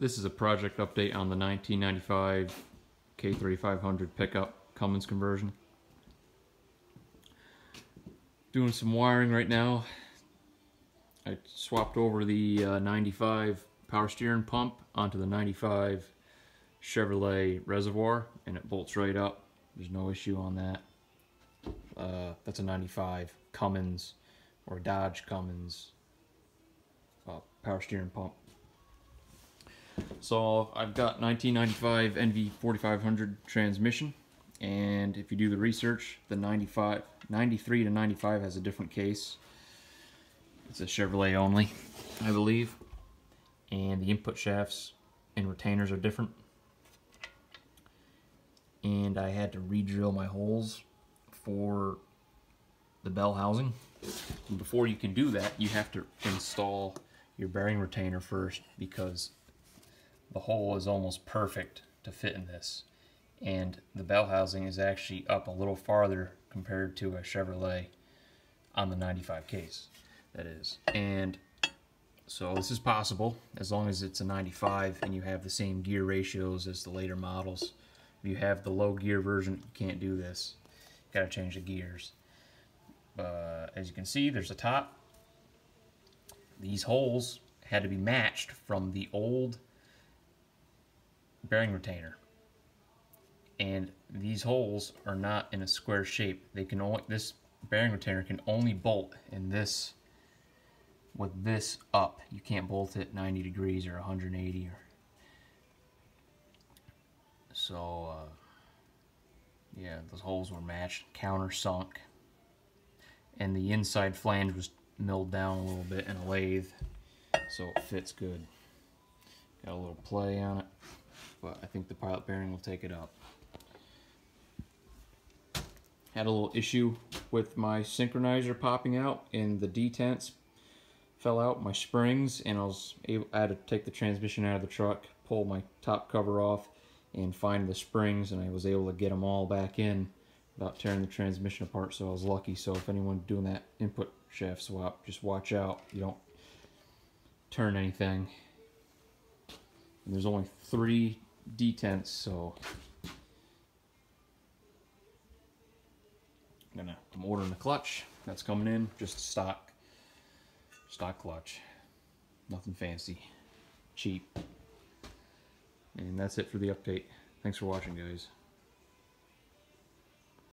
This is a project update on the 1995 K3500 pickup Cummins conversion. Doing some wiring right now. I swapped over the 95 power steering pump onto the 95 Chevrolet reservoir, and it bolts right up. There's no issue on that. That's a 95 Cummins or Dodge Cummins power steering pump. So I've got 1995 NV4500 transmission, and if you do the research, the 93 to 95 has a different case. It's a Chevrolet only, I believe, and the input shafts and retainers are different. And I had to re-drill my holes for the bell housing. And before you can do that, you have to install your bearing retainer first, because the hole is almost perfect to fit in this, and the bell housing is actually up a little farther compared to a Chevrolet on the 95 case, that is. And so this is possible as long as it's a 95 and you have the same gear ratios as the later models. If you have the low gear version, you can't do this. You gotta change the gears. As you can see, there's a top. These holes had to be matched from the old bearing retainer, and these holes are not in a square shape. They can only, this bearing retainer can only bolt in this, with this up. You can't bolt it 90 degrees or 180 or so. Yeah, those holes were matched, countersunk, and the inside flange was milled down a little bit in a lathe, so it fits good. Got a little play on it, but I think the pilot bearing will take it up. Had a little issue with my synchronizer popping out, and the detents fell out, my springs, and I had to take the transmission out of the truck, pull my top cover off, and find the springs, and I was able to get them all back in without tearing the transmission apart, so I was lucky. So if anyone's doing that input shaft swap, just watch out. You don't turn anything. And there's only 3 detents, so I'm ordering the clutch. That's coming in, just stock clutch. Nothing fancy, cheap. And that's it for the update. Thanks for watching, guys.